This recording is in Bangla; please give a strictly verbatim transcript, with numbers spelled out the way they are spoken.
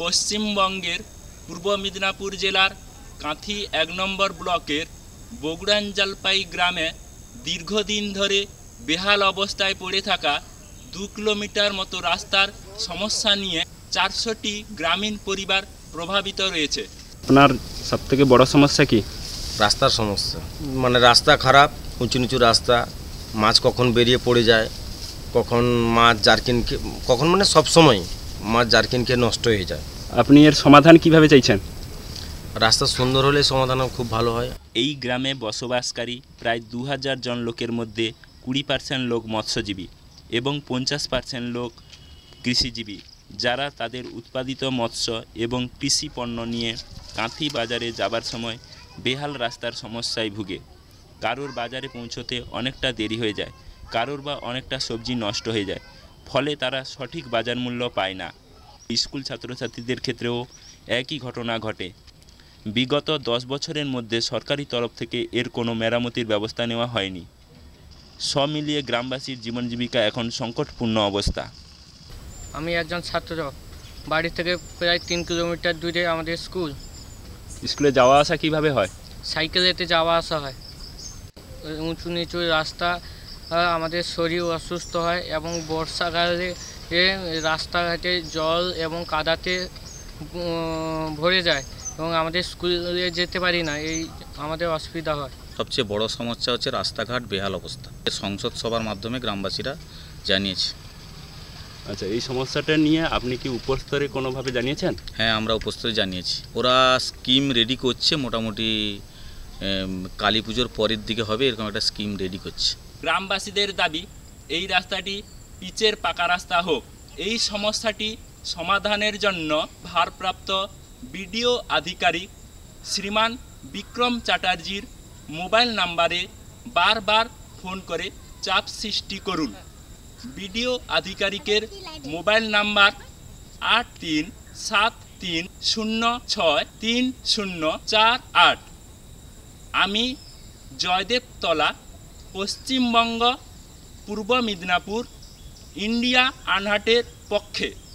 पश्चिमबंगेर पूर्व मेदिनीपुर जिलार काँथी एक नम्बर ब्लकेर बगुड़ान जलपाई ग्रामे दीर्घदिन धरे बेहाल अवस्थाय पड़े थाका दो किलोमीटर मतो रास्तार समस्या निये चारशोटी ग्रामीण परिवार प्रभावित रयेछे। आपनार सबथेके बड़ समस्या कि रास्तार समस्या माने रास्ता खराब उंचु नीचु रास्ता माछ कखन बेरिये पड़े जाए कखन माछ जारकिन के कखन माने सब समय माछ जारकिन के नष्ट हो जाए। আপনি এর সমাধান কিভাবে চাইছেন? রাস্তা সুন্দর হলে সমাধান খুব ভালো হয়। এই গ্রামে বসবাসকারী প্রায় দুই হাজার জন লোকের মধ্যে কুড়ি পার্সেন্ট লোক মৎস্যজীবী এবং পঞ্চাশ পার্সেন্ট লোক কৃষিজীবী যারা তাদের উৎপাদিত মৎস্য এবং কৃষি পণ্য নিয়ে কাঁথি বাজারে যাবার সময় বেহাল রাস্তার সমস্যায় ভুগে। কারোর বাজারে পৌঁছতে অনেকটা দেরি হয়ে যায়, কারোর বা অনেকটা সবজি নষ্ট হয়ে যায়, ফলে তারা সঠিক বাজার মূল্য পায় না। স্কুল ছাত্রছাত্রীদের ক্ষেত্রেও একই ঘটনা ঘটে। বিগত দশ বছরের মধ্যে সরকারি তরফ থেকে এর কোনো মেরামতির ব্যবস্থা নেওয়া হয়নি। সব মিলিয়ে গ্রামবাসীর জীবন জীবিকা এখন সংকটপূর্ণ অবস্থা। আমি একজন ছাত্র, বাড়ি থেকে প্রায় তিন কিলোমিটার দূরে আমাদের স্কুল। স্কুলে যাওয়া আসা কিভাবে হয়? সাইকেলেতে যাওয়া আসা হয়। উঁচু নিচু রাস্তা, আমাদের শরীর অসুস্থ হয় এবং বর্ষাকালে ये रास्ता घाटे जल एवं कादाते भरे जाए स्कूले जेते पारी ना असुविधा है। सबसे बड़ समस्या होच्छे रास्ता घाट बेहाल अवस्था। संसद सभार माध्यमे ग्रामबासीरा जानिएछे। अच्छा, ये समस्याटा निये आपनि कि उपस्तरे कोनो भावे जानिएछेन? हाँ, आमरा उपस्तरे जानिएछी। ओरा स्कीम रेडी करछे, मोटामुटी काली पूजोर परेर दिके होबे एरकम एकटा स्कीम रेडी करछे। ग्रामबासीदेर दाबी एई रास्ताटी পিচের পাকা রাস্তা হোক। এই সমস্যাটি সমাধানের জন্য ভারপ্রাপ্ত বিডিও আধিকারিক শ্রীমান বিক্রম চ্যাটার্জির মোবাইল নাম্বারে বারবার ফোন করে চাপ সৃষ্টি করুন। বিডিও আধিকারিকের মোবাইল নাম্বার আট তিন সাত তিন শূন্য ছয় তিন শূন্য চার আট। আমি জয়দেব তলা, পশ্চিমবঙ্গ পূর্ব মেদিনীপুর, इंडिया आनहाटेर पक्षे।